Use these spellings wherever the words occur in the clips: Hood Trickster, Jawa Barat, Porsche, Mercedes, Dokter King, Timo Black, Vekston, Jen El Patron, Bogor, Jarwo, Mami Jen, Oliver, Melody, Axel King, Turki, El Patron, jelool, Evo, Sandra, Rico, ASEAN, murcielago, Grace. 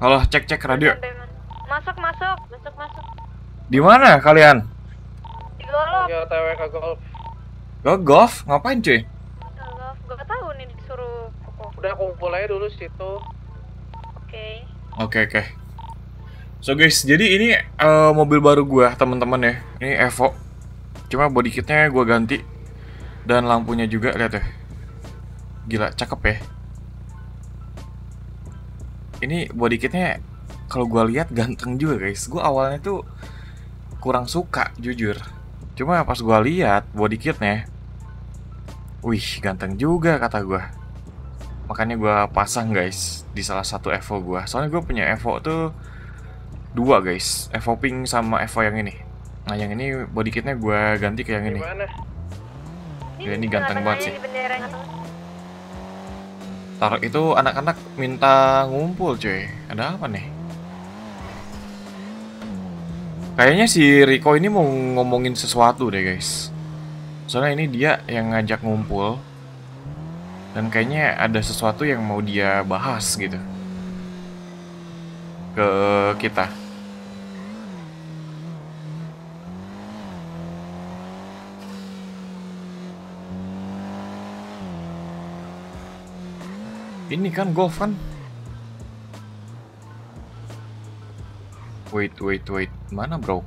Alah, cek radio. Masuk. Di mana kalian? Di golf. Ya, TWK golf. Lo golf? Ngapain, cuy? Golf. Gua enggak tahu nih disuruh. Udah kumpul aja dulu situ. Oke. So guys, jadi ini mobil baru gua, teman-teman ya. Ini Evo. Cuma body kitnya gua ganti. Dan lampunya juga, lihat ya. Gila, cakep ya. Ini body kitnya kalau gua lihat ganteng juga, guys. Gua awalnya tuh kurang suka, jujur. Cuma pas gua lihat body kitnya, wih, ganteng juga kata gua. Makanya gua pasang, guys, di salah satu Evo gua. Soalnya gua punya Evo tuh dua, guys. Evo Pink sama Evo yang ini. Nah, yang ini body kitnya gua ganti ke yang ini. Ya, ini ganteng banget sih. Taruh itu anak-anak minta ngumpul, cuy. Ada apa nih? Kayaknya si Rico ini mau ngomongin sesuatu deh, guys. Soalnya ini dia yang ngajak ngumpul. Dan kayaknya ada sesuatu yang mau dia bahas gitu ke kita. Ini kan golf kan? Wait. Mana bro?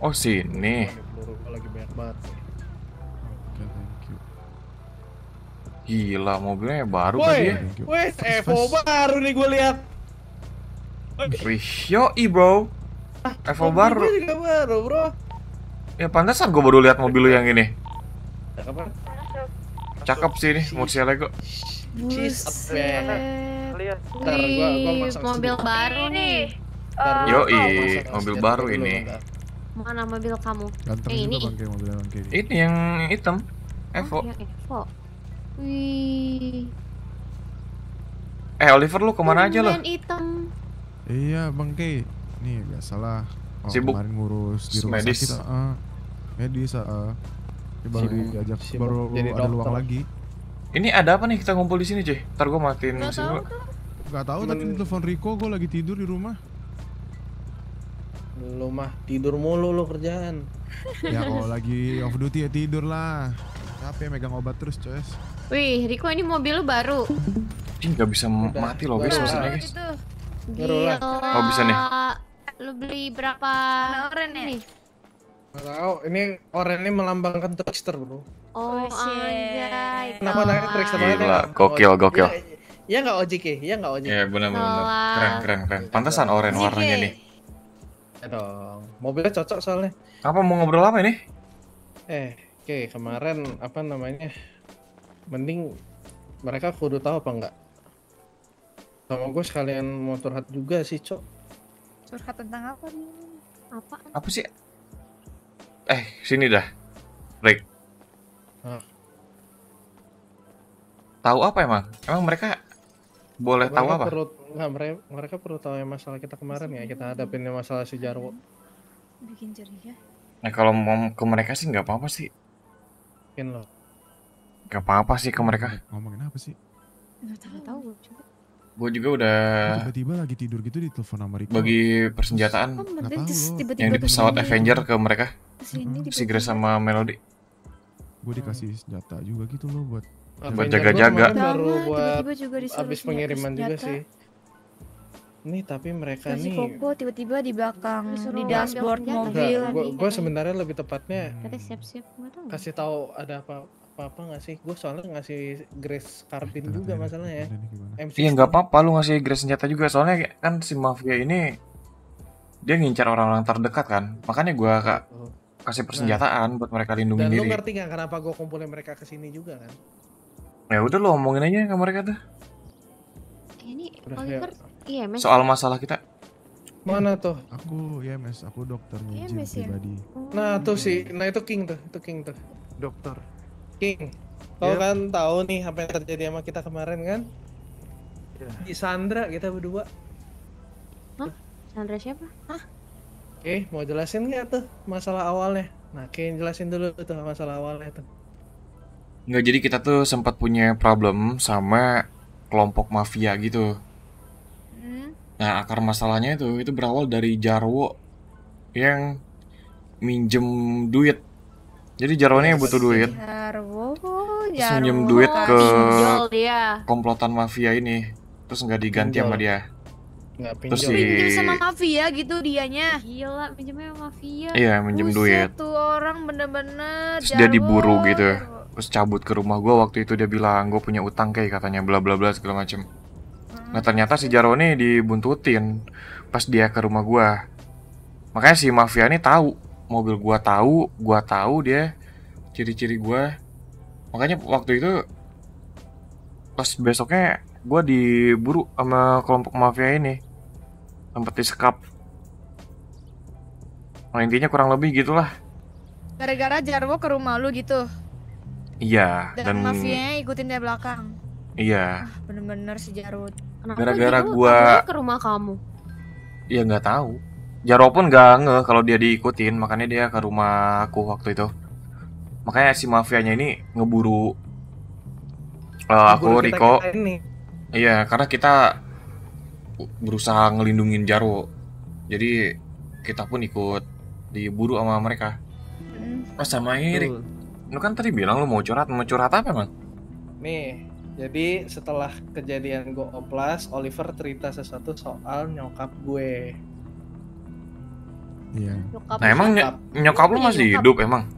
Oh, sini. Gila, mobilnya baru tadi ya. Wes, Evo baru nih gue lihat. Yoi bro, Evo baru. Gue juga baru bro. Ya pantasan gue baru lihat mobil lu yang ini. Cakep sih nih, murcielago. Mobil baru nih. Yoi, mobil baru ini. Mana mobil kamu? Ini. Ini yang hitam, Evo. Wih. Oliver lu kemana aja lo? Iya Bang K, nih biasalah. Sibuk kemarin ngurus di rumah medis. Sakit, medis. Baru diajak, baru ada luang lagi. Ini ada apa nih kita ngumpul di sini, cuy? Ntar gue matiin mesin dulu. Gak tau, tapi telepon Rico, gue lagi tidur di rumah. Lo mah tidur mulu lo kerjaan. Ya kalau lagi off duty ya tidur lah. Capek megang obat terus, coy. Wih, Rico ini mobil lo baru. Ini gak bisa mati lo guys mesinnya guys. Gila, oh, bisa nih. Lu beli berapa oren ya? Nggak tahu, ini orennya melambangkan Trickster bro. Oh anjay. Kenapa namanya Trickster banget? Gila, gokil. Iya nggak ojek ya? Iya nggak ojek. Iya benar. Keren. Pantasan oren warnanya nih. Dong, mobilnya cocok soalnya. Apa mau ngobrol apa ini? Oke, kemarin apa namanya? Mending mereka kudu tahu apa enggak? Sama gue sekalian mau curhat juga sih, Cok. Curhat tentang apa nih? Apa sih? Sini dah. Rick. Tahu apa emang? Emang mereka boleh tahu apa? Mereka perlu tahu yang masalah kita kemarin ya, kita hadapin masalah si Jarwo. Bikin ceria. Nah, kalau mau ke mereka sih nggak apa-apa sih. Mungkin loh. Nggak apa-apa sih ke mereka. Ngomongin apa sih? Nggak tahu juga. Gue juga udah tiba-tiba lagi tidur gitu di telepon sama Rico. Bagi persenjataan yang di pesawat Avenger ke mereka. Si Grace sama Melody. Gue dikasih senjata juga gitu loh buat jaga-jaga. Baru buat habis pengiriman juga sih. Nih tapi mereka nih Koko tiba-tiba di belakang di dashboard mobil. Gue sebenarnya lebih tepatnya kasih tahu ada apa-apa nggak sih? Gue soalnya ngasih Grace karbin juga masalahnya. Iya nggak apa-apa lu ngasih Grace senjata juga, soalnya kan si mafia ini dia ngincar orang-orang terdekat kan, makanya gue kasih persenjataan buat mereka lindungi diri. Dan lu ngerti nggak kenapa gue kumpulin mereka kesini juga kan? Ya udah lu omongin aja ke mereka tuh. Ini Oliver IMS soal masalah kita. Mana tuh? Aku IMS, aku dokternya Jim pribadi. Nah tuh sih, nah itu King tuh, Dokter King, kau kan tahu nih apa yang terjadi sama kita kemarin kan? Di Sandra kita berdua. Hah? Sandra siapa? Hah? Mau jelasin nggak tuh masalah awalnya? Nah, kayak jelasin dulu tuh masalah awalnya tuh. Nggak, jadi kita tuh sempat punya problem sama kelompok mafia gitu. Nah, akar masalahnya itu berawal dari Jarwo yang minjem duit. Jadi Jarwo ini butuh duit. Terus minjem duit ke komplotan mafia ini. Terus nggak diganti sama dia. Terus pinjam sama mafia gitu dianya. Gila, pinjamnya sama mafia. Iya, minjem duit. Satu orang bener-bener. Terus dia diburu gitu. Terus cabut ke rumah gue waktu itu, dia bilang gue punya utang kayak katanya bla bla bla segala macem. Nah, ternyata si Jarwo ini dibuntutin pas dia ke rumah gue. Makanya si mafia ini tahu mobil gue tahu dia ciri-ciri gue. Makanya waktu itu pas besoknya gue diburu sama kelompok mafia ini, sempet disekap. Nah, intinya kurang lebih gitulah. Gara-gara Jarwo ke rumah lu gitu. Iya. Dan mafianya ikutin dari belakang. Iya. Ah, bener-bener si Jarwo. Gara-gara gua ke rumah kamu. Iya, nggak tahu. Jarwo pun nggak ngeh kalau dia diikutin, makanya dia ke rumah aku waktu itu. Makanya si mafianya ini ngeburu aku, Rico. Iya, karena kita berusaha ngelindungin Jarwo. Jadi kita pun ikut diburu sama mereka. Pas sama Erik. Lu kan tadi bilang lu mau curhat apa, Bang? Nih, jadi setelah kejadian gue oplas, Oliver cerita sesuatu soal nyokap gue. Iya. Nah, emang nyokap lu masih hidup emang?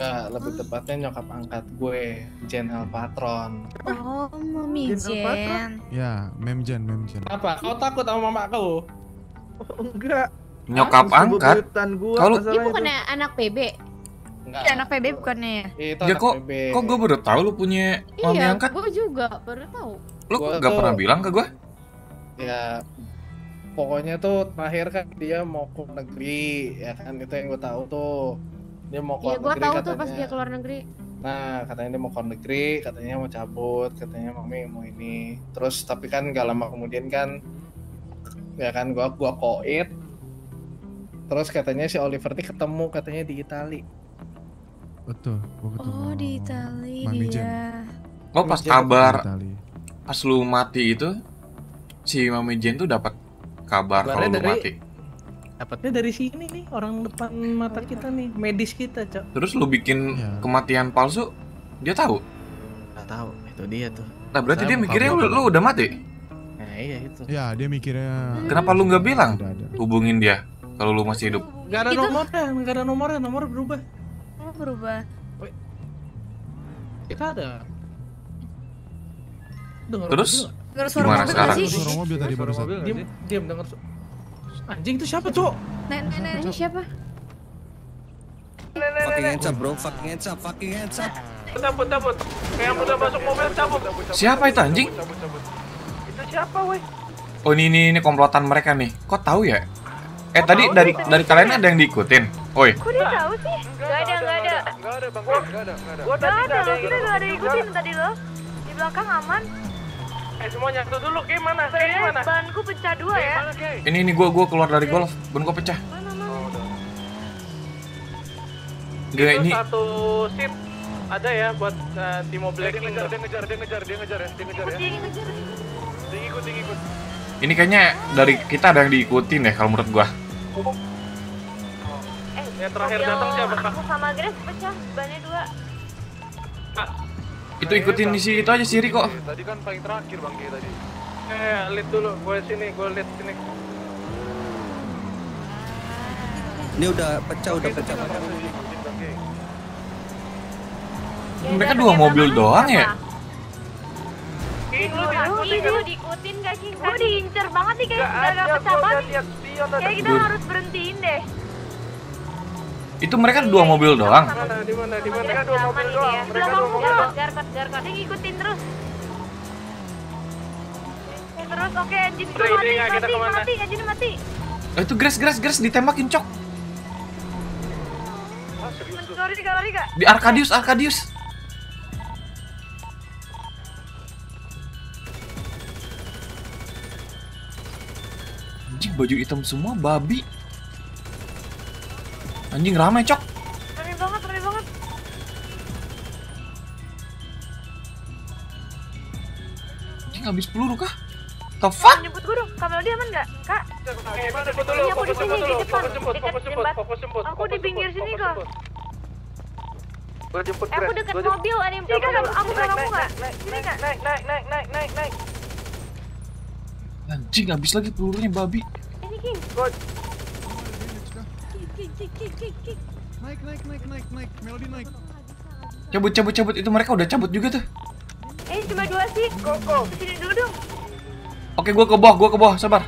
Nah, lebih tepatnya nyokap angkat gue, Jen El Patron. Oh, Mami Jen. Ya, Mem Jen. Apa? Kau takut sama mama kau? Enggak. Nyokap angkat? Kalau dia bukannya anak PB? Enggak. Dia anak PB bukannya? Itu ya, anak PB. Kok gue baru tahu lu punya mami angkat? Iya, gue juga baru tahu. Lu enggak pernah bilang ke gue? Ya, pokoknya tuh terakhir kan dia mau ke negeri, ya kan, itu yang gue tahu tuh. Dia mau keluar negeri, gua tahu katanya. Tuh pas dia keluar negeri. Nah, katanya dia mau keluar negeri, katanya mau cabut, katanya mami mau ini. Terus tapi kan gak lama kemudian kan, ya kan, gua koit. Terus katanya si Oliver ini ketemu katanya di Itali. Betul, gua ketemu. Oh, di Itali dia. Oh, pas kabar pas lu mati itu, si Mami Jen tuh dapat kabar kalau lu mati. Dapatnya dari sini nih, orang depan mata kita nih, medis kita, Cok. Terus lu bikin kematian palsu, dia tahu? Nggak tahu, itu dia tuh. Nah, berarti dia mikirnya lu udah mati? Nah, iya itu. Ya, dia mikirnya. Kenapa lu nggak bilang? Hubungin dia kalau lu masih hidup. Nggak ada nomornya, nomor berubah. Oh, berubah. Wait. Kita ada. Dengar suara mobil sekarang. Suara mobil tadi barusan. Diam, dengar. Anjing itu siapa, Cok? Nenek ini siapa? Fucking ngecap, bro. Fucking ngecap. Cabut. Kayak yang udah masuk mobil cabut. Siapa itu anjing? Itu siapa, weh? Oh, ini komplotan mereka nih. Kok tahu ya? Tadi dari kalian ada yang diikutin. Oi. Kok dia tahu sih? Enggak ada. Enggak ada, Bang. Kita enggak ada ikutin tadi lo. Di belakang aman. Semuanya itu dulu, Ki, mana? Saya mana? Ban ku pecah dua ya. Ini gua keluar dari golf. Ban gua pecah. Mana? Ini satu sip ada ya buat Timo Black. Dia ngejar ya. Tinggi ikut. Ini kayaknya dari kita ada yang diikutin ya kalau menurut gua. Yang terakhir datang siapa? Aku sama Grace pecah, bannya dua. Itu ikutin di situ aja si Rico. Tadi kan paling terakhir Bang G tadi. Lihat dulu, gue lihat sini. Ini udah pecah. Mereka dua mobil doang ya? Lu diikutin gak sih? Gue diincer banget nih, guys. Udah pecah banget. Kayak kita harus berhentiin deh. Itu mereka dua mobil doang. Di mana? Mereka dua mobil doang. Mereka dua mobil. Dia ngikutin terus. Terus oke, engine mati. Itu Grace ditembakin, Cok. Mencuri di galeri enggak? Di Arkadius. Anjing, baju hitam semua babi. Anjing ramai, Cok. Ramai banget, ramai banget. Anjing habis peluru kah? The fuck? Nyebut gue dong, Kak Melody aman nggak? Kak? Iya, aku di sini, di depan. Dekat jembat. Aku di pinggir sini, Kak. Aku dekat mobil, ada yang... Sini, Kak, aku belakang aku nggak? Sini, Kak. Naik. Anjing, habis lagi pelurunya, babi. Ini, King. Kik. Naik. Melody naik. Cabut. Itu mereka udah cabut juga tuh. Cuma dua sih. Koko. Kesini dulu dong. Oke, gua ke bawah, sabar.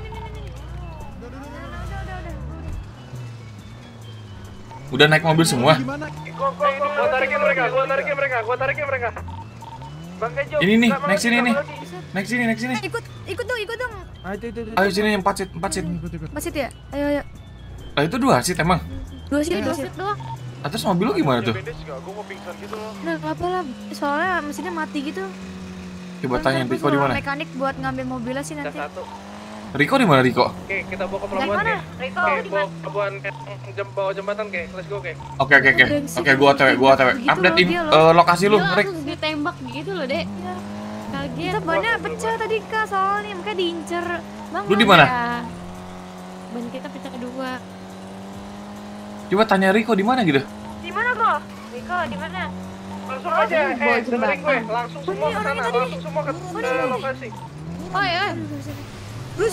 Udah naik mobil semua. Gua tarikin mereka. Ini nih, naik sini. Ikut dong. Ayo sini yang 4 seat. 4 seat ya? Ayo. Lah itu 2 seat emang? 2 seat doang. Terus mobil lu gimana tuh? Gua mau pingsan gitu loh. Nah, apalah, soalnya mesinnya mati gitu. Coba tanya Rico di mana? Mekanik buat ngambil mobilnya sih nanti. Rico di mana Rico? Oke, kita bawa ke pelabuhan. Mana? Rico di mana? Pelabuhan bawah jembatan, kayak. Let's go, kayak. Oke. Oke, gua otw. Update lokasi lu, Rick. Terus ditembak gitu loh, Dek. Kaget. Bannya pecah tadi, Kak, soalnya makanya diincer. Lu di mana? Ban kita pecah kedua. Coba tanya Rico di mana gitu? Di mana, Kok? Rico di mana? Langsung aja, dengerin gue, langsung semua ke sana, langsung semua ke lokasi. Oi, Lu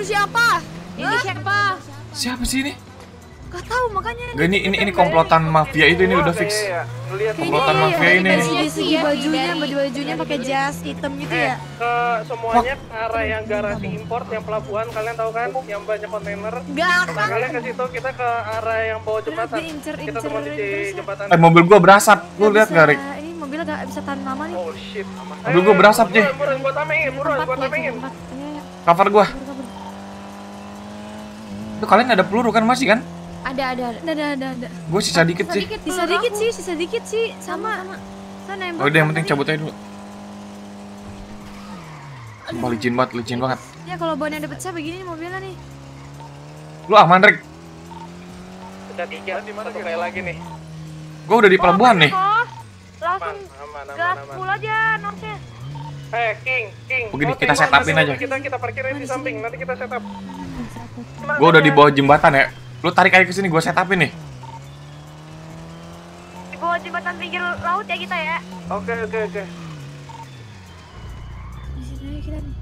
siapa? Siapa sih ini? Gak tau, makanya ini komplotan mafia itu, ini udah fix. Komplotan mafia ini. Segi bajunya pakai jas hitam gitu ya. Ke semuanya, ke arah yang garasi import, yang pelabuhan, kalian tahu kan? Yang banyak kontainer. Kalian ke situ, kita ke arah yang bawah jembatan. Kita temuan di jembatan. Mobil gua berasap, lu lihat gak, Rick? Ini mobilnya gak bisa tahan lama nih. Oh shit, mobil gua berasap, Jeh. Buruan, gua tamengin. Cover gua. Tuh kalian ada peluru kan, masih kan? Ada. Gue sisa dikit sih. Sama. Oh, udah yang penting cabut aja dulu. Wah, licin banget. Ya kalau bannya udah pecah begini nih mobilnya nih. Lu aman, Rick. Udah 3 di mana kayak lagi nih. Gue udah di pelabuhan nih. Langsung gas full aja northnya. King. Begini kita set upin aja. Kita parkirin di samping, nanti kita set up. Gue udah di bawah jembatan ya. Lu tarik aja ke sini, gua set upin nih. Di bawah jembatan pinggir laut ya kita ya. Oke. Di sini aja kita nih.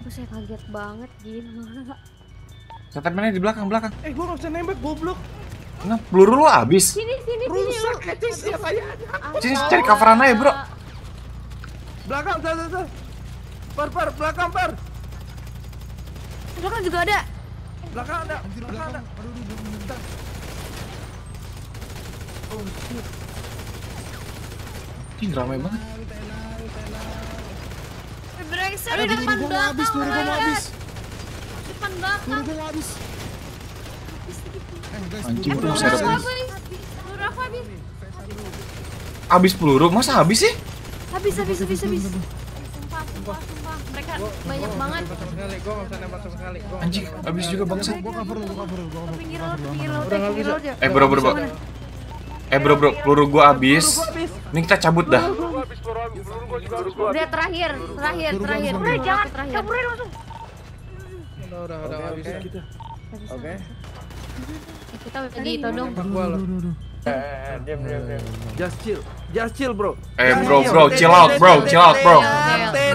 Gua saya kaget banget gimana. Set upinnya di belakang. Gua enggak bisa nembak, goblok. Kenapa peluru lu habis? Sini. Rusak itu siapa aja. Sini cari coveran aja, Bro. Belakang. Par belakang. Belakang juga ada. Belakang ada. Aduh. Oh shit. Ini ramai banget. Brengsek di depan belakang. Depan belakang. Anjing, peluru habis. Habis peluru, masa habis sih? Habis. Sumpah. Mereka banyak banget. Anjing, habis juga bangsat. Gua cover. Bro, peluru gua habis. Ini kita cabut dah. Udah terakhir. Jangan caburin langsung. Udah habis kita. Oke. Kita lagi todong. Diam. Just chill, Bro. Bro, chill out, bro. Chill out, bro. Santai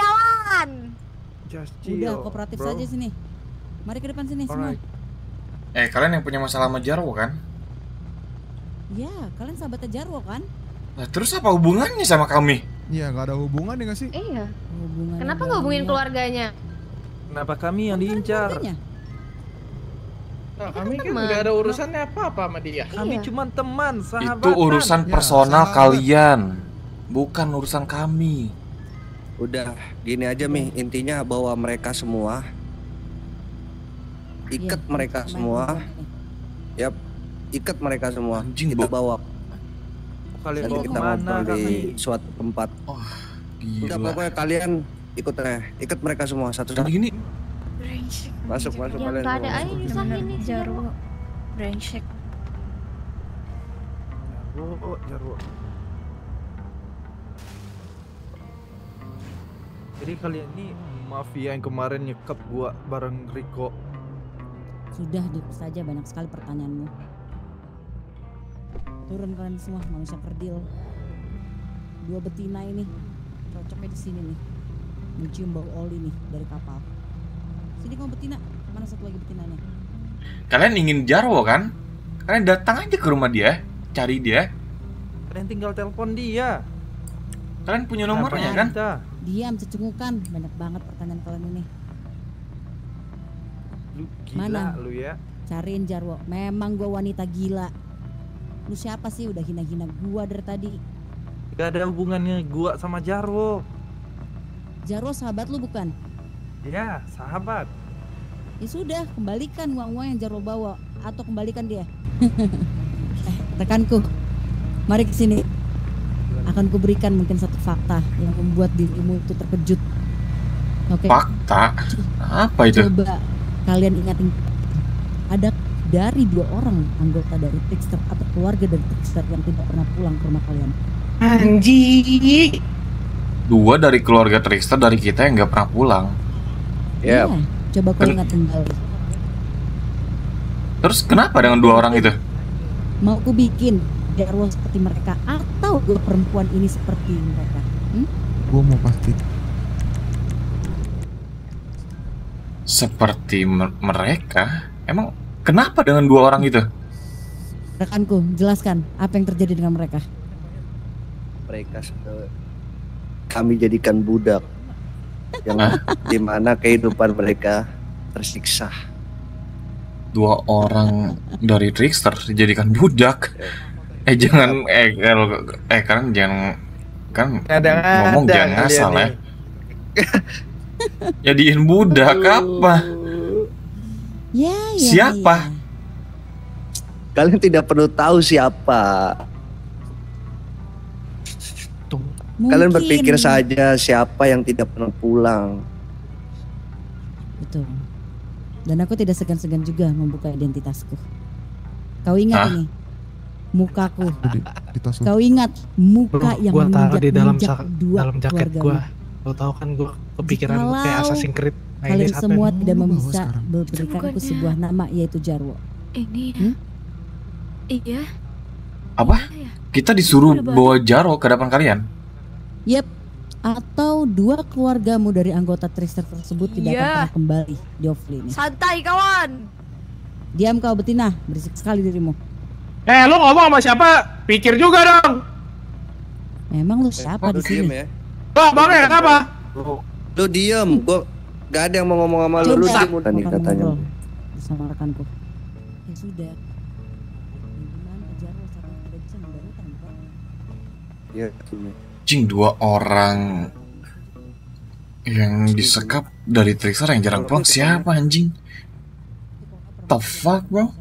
kawan. Just chill. Udah kooperatif saja sini. Mari ke depan sini semua. Kalian yang punya masalah sama Jarwo kan? Ya, kalian sahabatnya Jarwo kan? Nah, terus apa hubungannya sama kami? Iya, gak ada hubungan ya gak sih? Iya. Kenapa gak hubungin keluarganya? Kenapa kami yang diincar? Nah, kami kan nggak ada urusannya apa-apa sama dia. Kami cuma teman, sahabatan. Itu urusan personal kalian, bukan urusan kami. Udah, gini aja Mi, intinya bawa mereka semua. Ikat mereka semua. Kita bawa. Nanti kita ngobrol di suatu tempat. Udah pokoknya kalian ikut ikut mereka semua satu-satu. Gini. Brengsek. Masuk kalian. Yang ada aja nyusahin nih Jarwo. Brengsek. Jarwo. Jadi kalian ini mafia yang kemarin nyekap gua bareng Rico. Sudah diam saja, banyak sekali pertanyaanmu. Turun kalian semua, manusia kerdil. Dua betina ini cocoknya di sini nih. Mencium bau oli nih dari kapal. Sini kamu betina, mana satu lagi betinanya? Kalian ingin Jarwo kan? Kalian datang aja ke rumah dia, cari dia. Kalian tinggal telepon dia. Kalian punya nomornya kan? Diam, cecengukan. Banyak banget pertanyaan kalian ini. Lu gila mana? Lu ya? Cariin Jarwo. Memang gua wanita gila. Lu siapa sih udah hina-hina gua dari tadi? Gak ada hubungannya gua sama Jarwo. Jarwo sahabat lu bukan? Iya, sahabat. Ya sudah, kembalikan uang-uang yang Jarwo bawa atau kembalikan dia. Rekanku, mari ke sini. Akan kuberikan mungkin satu fakta yang membuat dirimu itu terkejut. Oke. Fakta? Apa itu? Coba kalian ingatin, ada dari dua orang anggota dari Trickster atau keluarga dari Trickster yang tidak pernah pulang ke rumah kalian. Anji. Dua dari keluarga Trickster dari kita yang nggak pernah pulang. Iya. Yep. Coba kau ingatin kembali. Terus kenapa dengan dua orang itu? Mau ku bikin Jarwo seperti mereka atau gue perempuan ini seperti mereka? Gue mau pasti seperti mereka. Emang kenapa dengan dua orang itu? Rekanku, jelaskan apa yang terjadi dengan mereka. Mereka kami jadikan budak yang dimana kehidupan mereka tersiksa. Dua orang dari Trickster dijadikan budak. Jangan kalian jangan ngomong jangan ngasal ya. Jadiin budak apa? Ya, siapa? Ya. Kalian tidak perlu tahu siapa. Mungkin. Kalian berpikir saja siapa yang tidak pernah pulang. Betul. Dan aku tidak segan-segan juga membuka identitasku. Kau ingat ini? Mukaku. Kau ingat muka yang menginjak di dalam jaket gua. Lo tau kan gua kepikiran kayak Assassin's Creed. Nah, kalian semua tidak bisa memberikanku sebuah nama yaitu Jarwo. Ini ya? Iya. Apa? Kita disuruh bawa Jarwo ke hadapan kalian? Yep. Atau dua keluargamu dari anggota Trickster tersebut tidak akan kembali di Offline. Santai kawan. Diam kau betina, berisik sekali dirimu. Lu ngomong sama siapa? Pikir juga dong. Memang lu siapa di sini? Lo bangnya kenapa? Lu diem, gua gak ada yang mau ngomong sama lu tadi katanya. Bersama rekanku. Ya sudah. Ya, cing dua orang yang disekap dari Trickster yang jarang pulang siapa anjing? The fuck bro?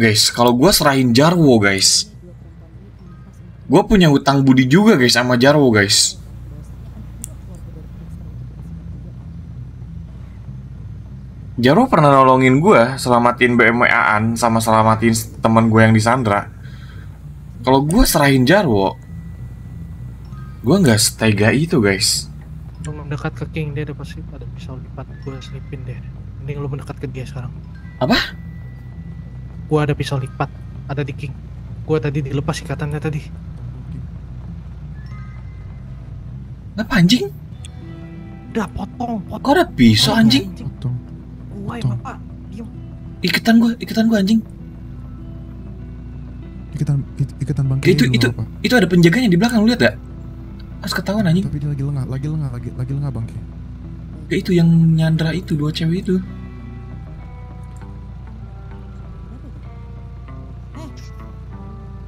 Guys, kalau gue serahin Jarwo guys, gue punya hutang budi juga guys sama Jarwo guys. Jarwo pernah nolongin gue selamatin BMWA-an sama selamatin teman gue yang disandra. Kalau gue serahin Jarwo, gue nggak setega itu guys. Lu mendekat ke King, dia pasti ada pisau lipat, gue selipin deh. Mending lu mendekat ke dia sekarang. Apa? Gua ada pisau lipat, ada di King. Gua tadi dilepas ikatannya tadi. Apa anjing? Udah potong. Kok ada pisau anjing? Woi, Bapak, diam. Iketan gua anjing. Iketan Bang King. Itu ada penjaganya di belakang, lu lihat gak? Harus ketahuan anjing. Tapi dia lagi lengah Bang King. Ya itu yang nyandra itu, dua cewek itu.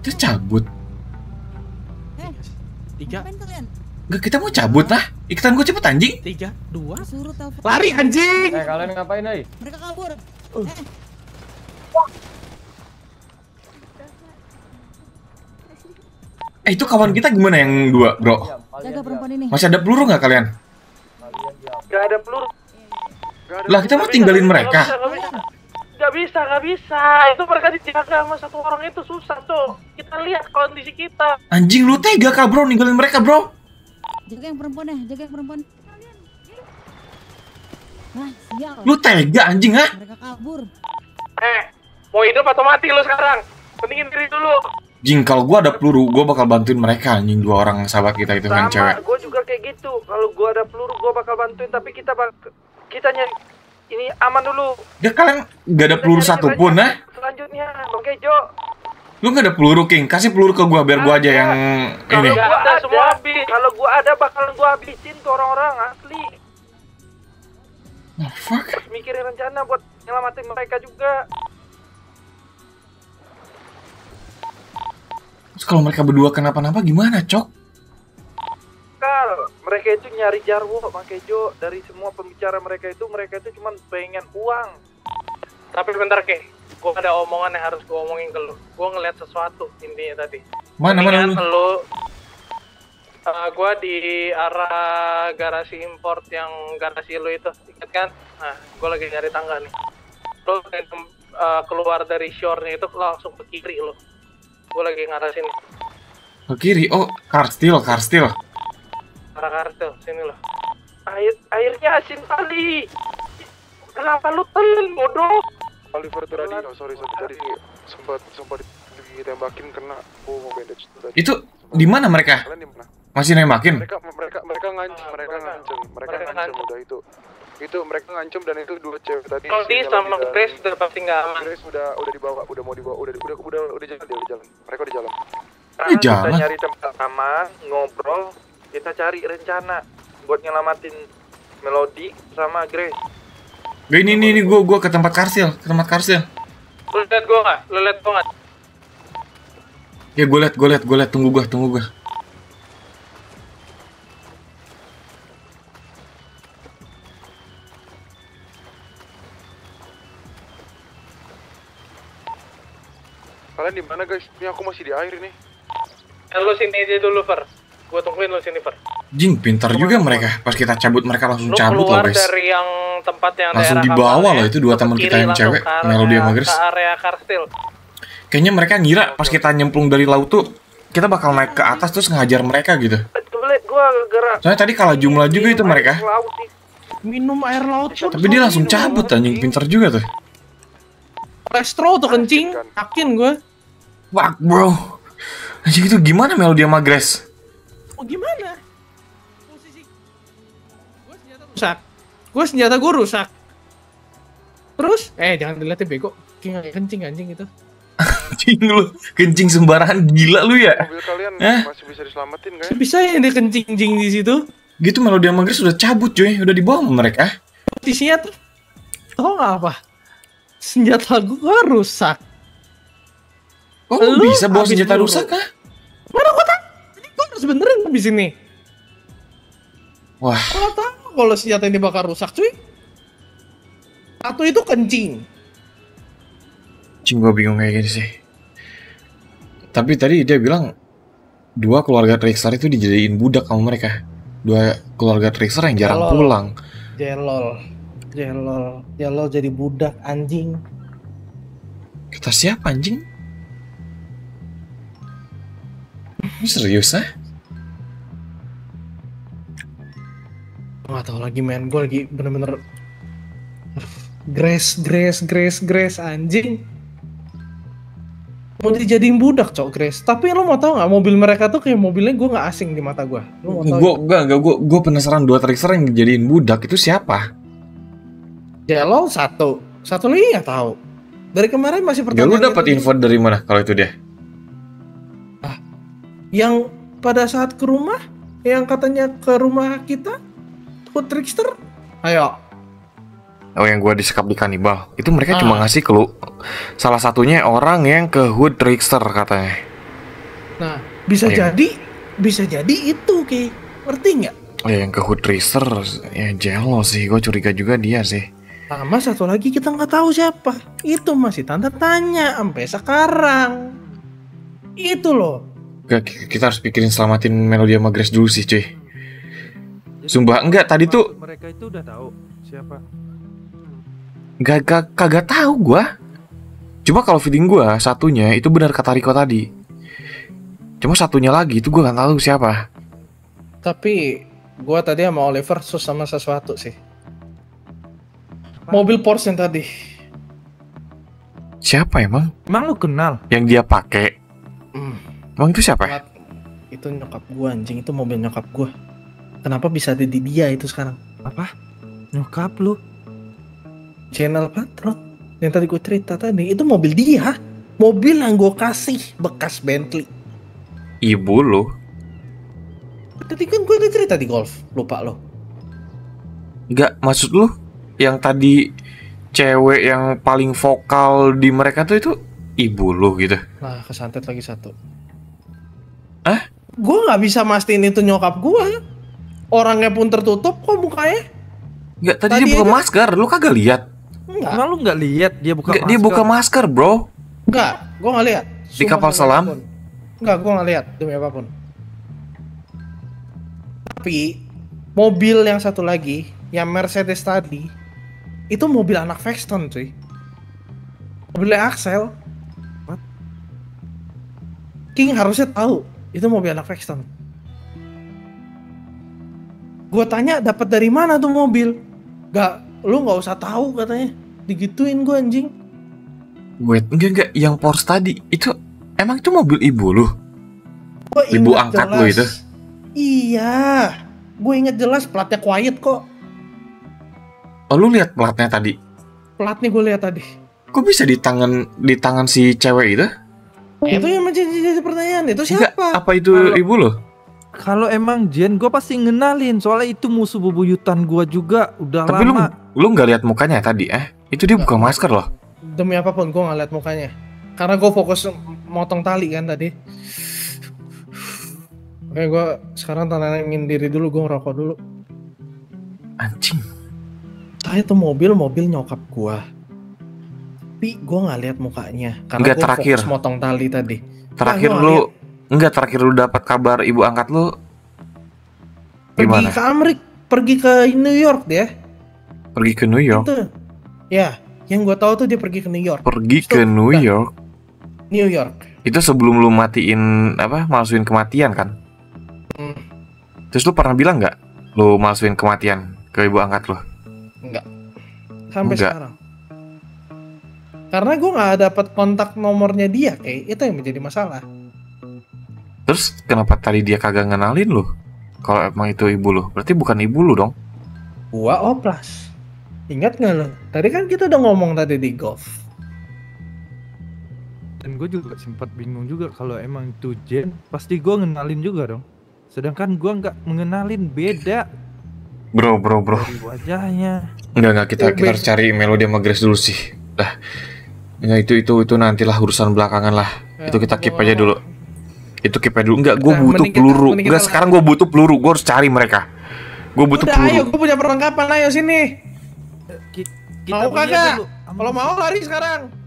Kita cabut. Tiga. Nggak, kita mau cabut lah. Ikutan gue cepet anjing. 3, 2. Lari anjing. Kalian ngapain nih? Mereka kabur. Itu kawan kita gimana yang dua bro? Jaga perempuan ini. Masih ada peluru nggak kalian? Gak ada peluru. Lah kita mau tinggalin mereka? Gak bisa. Itu mereka dijaga sama satu orang itu susah tuh. Kita lihat kondisi kita. Anjing lu tega kah bro, ninggalin mereka bro? Jaga yang perempuan ya, jaga yang perempuan. Nah, sial. Lu tega anjing ha? Mereka kabur. Mau hidup atau mati lu sekarang? Pentingin diri dulu. Jing, kalau gua ada peluru, gua bakal bantuin mereka anjing, dua orang sahabat kita itu kan cewek. Gua juga kayak gitu. Kalau gua ada peluru, gua bakal bantuin, tapi kita nyari ini aman dulu. Ya kalian enggak ada peluru satu pun, nah. Selanjutnya, Bang Kejo. Lu enggak ada peluru, King. Kasih peluru ke gua biar gua aja yang ini. Kalau gua ada bakalan gua habisin tuh orang-orang asli. Oh, fuck. Mikirin rencana buat nyelamatin mereka juga. Terus kalau mereka berdua kenapa-napa gimana, Cok? Kalau mereka itu nyari Jarwo, Bang Kejo. Dari semua pembicaraan mereka itu cuma pengen uang. Tapi bentar, Keh. Gue ada omongan yang harus gue omongin ke lu. Gue ngeliat sesuatu intinya tadi. Mana lu? Gue di arah garasi import yang garasi lu itu. Ingat kan? Nah, gue lagi nyari tangga nih. Lu keluar dari shore-nya itu langsung ke kiri lu. Gue lagi ngarasin ke kiri. Oh, karstil arah karstil, sini loh. Airnya asin kali. Kenapa lu telan, bodoh? Oliver tuh tadi, oh sorry, tadi sempat ditembakin kena. Oh, mau bandage tadi. Itu di mana mereka? Masih nembakin? Mereka ngancem udah itu. Itu mereka ngancem dan itu dua cewek tadi. Melody sama Grace udah pasti nggak aman. Grace udah dibawa, udah jalan. Mereka udah jalan. Kita nyari tempat aman, ngobrol, kita cari rencana buat nyelamatin Melody sama Grace. Ini gua ke tempat karsil, Lu lihat gua nggak? Lu lihat banget. Ya gua lihat, tunggu gua. Kalian di mana guys? Ini aku masih di air ini. Lo sini aja dulu, Fer. Gua tungguin lo sini, Fer. Jing, pintar juga mereka. Pas kita cabut mereka langsung cabut loh, guys. Dari yang tempat yang langsung dibawa loh itu dua teman kita yang cewek, Melody sama Grace. Kayaknya mereka ngira pas kita nyemplung dari laut tuh kita bakal naik ke atas terus ngehajar mereka gitu. Soalnya tadi kalah jumlah juga itu mereka. Minum air laut. Tapi dia langsung cabut anjing, pintar juga tuh. Restro tuh kencing, yakin gue. Wah bro, anjing itu gimana Melody sama Grace? Oh gimana? Posisi gue senjata rusak. Terus? Jangan dilihatin bego. Kencing anjing itu. Anjing lu, kencing sembarangan gila lu ya. Mobil kalian masih bisa diselamatin kan? Bisa ya dia kencing di situ. Gitu Melody sama Grace udah cabut cuy, udah dibawa mereka. Posisinya tuh, tau nggak apa? Senjata gua rusak. Oh, lu bisa bawa senjata rusak kah? Mana gua tahu? Jadi gua harus benerin di sini. Wah. Gua tahu kalau senjata ini bakal rusak, cuy. Atau itu kencing. Cing, gua bingung kayak gini sih. Tapi tadi dia bilang dua keluarga Trickster itu dijadiin budak sama mereka. Dua keluarga Trickster yang jarang pulang. Jelol jadi budak anjing. Kita siapa anjing? Ini serius ah? Gak tau lagi men, gue lagi bener-bener Grace anjing. Mau dijadiin budak cok Grace. Tapi lo mau tau gak mobil mereka tuh kayak mobilnya gue gak asing di mata gue. Gue penasaran dua Trickster yang dijadiin budak itu siapa? Jelol satu lagi nggak tahu. Dari kemarin masih pertanyaan. Ya lu dapat info dari mana kalau itu dia? Ah, yang pada saat ke rumah, yang katanya ke rumah kita, Hood Trickster. Ayo. Oh yang gua disekap di kanibal, itu mereka cuma ngasih clue. Salah satunya orang yang ke Hood Trickster katanya. Nah, bisa jadi itu Ki, ngerti nggak? Oh ya, yang ke Hood Trickster, ya Jelol sih, gua curiga juga dia sih. Sama satu lagi kita nggak tahu siapa. Itu masih tanda tanya sampai sekarang. Itu loh. Kita harus pikirin selamatin Melody sama Grace dulu sih, cuy. Sumpah, enggak tadi tuh mereka itu udah tahu siapa? Kagak tahu gua. Cuma kalau feeling gua satunya itu benar kata Rico tadi. Cuma satunya lagi itu gua nggak tahu siapa. Tapi gua tadi sama Oliver sus sama sesuatu sih. Mobil Porsche yang tadi. Siapa emang? Emang lu kenal? Yang dia pakai. Emang itu siapa? Itu nyokap gua anjing, itu mobil nyokap gua. Kenapa bisa ada di dia itu sekarang? Apa? Nyokap lu? Channel Patron yang tadi gue cerita tadi itu mobil dia, mobil yang gue kasih bekas Bentley. Ibu lo. Tadi kan gue udah cerita di golf, lupa lo? Enggak, maksud lo yang tadi cewek yang paling vokal di mereka tuh itu ibu lo gitu? Nah, kesantet lagi satu. Ah? Gue nggak bisa mastiin itu nyokap gue. Orangnya pun tertutup kok mukanya. Enggak, tadi dia buka masker, lu kagak lihat? Enggak, lu nggak lihat dia buka masker. Dia buka masker, bro. Enggak, gua nggak lihat. Di kapal selam? Enggak, gua nggak lihat demi apapun. Tapi mobil yang satu lagi, yang Mercedes tadi, itu mobil anak Vekston, cuy. Mobilnya Axel King harusnya tahu itu mobil anak Vekston. Gua tanya dapat dari mana tuh mobil? Gak, lu nggak usah tahu katanya. Digituin gua anjing. Wait, enggak yang Porsche tadi itu emang itu mobil ibu lu? Ibu angkat lu itu? Iya, gue inget jelas platnya quiet kok. Oh, lu lihat platnya tadi? Platnya gue lihat tadi. Kok bisa di tangan si cewek itu? Itu yang menjadi pertanyaan, itu siapa? Enggak, apa itu ibu lu? Kalau emang Jen, gue pasti ngenalin soalnya itu musuh bebuyutan gue juga udah tapi lama. Tapi lu nggak lihat mukanya tadi, Itu dia buka masker loh. Demi apapun gue nggak lihat mukanya, karena gue fokus motong tali kan tadi. Oke, gue sekarang tenangin diri dulu, gue ngerokok dulu. Anjing. Tadi tuh mobil nyokap gue, tapi gue nggak lihat mukanya karena gue fokus motong tali tadi. Terakhir lu. Enggak, terakhir lu dapat kabar ibu angkat lu gimana? Pergi ke Amerika, pergi ke New York dia. Pergi ke New York? Itu. Ya, yang gue tahu tuh dia pergi ke New York. Pergi terus ke New York? New York. Itu sebelum lu matiin, malsuin kematian kan? Terus lu pernah bilang nggak? Lu malsuin kematian ke ibu angkat lu? Enggak. Sampai sekarang. Karena gue nggak dapat kontak nomornya dia, kayak itu yang menjadi masalah. Terus kenapa tadi dia kagak ngenalin lu? Kalau emang itu ibu lu, berarti bukan ibu lu dong? Gua oplas. Ingat nggak lu? Tadi kan kita udah ngomong tadi di golf. Dan gue juga sempat bingung juga kalau emang itu Jen, pasti gue ngenalin juga dong. Sedangkan gue nggak mengenalin, beda. Bro. Dari wajahnya. Enggak kita harus cari Melody sama Grace dulu sih. Dah. Ya itu nantilah urusan belakangan lah. Ya, itu kita keep aja dulu. Itu keep dulu. Enggak, gue butuh peluru. Enggak, sekarang gue butuh peluru. Gue harus cari mereka. Gue butuh peluru. Ayo, gue punya perlengkapan. Ayo sini. Mau kagak? Kalau mau lari sekarang.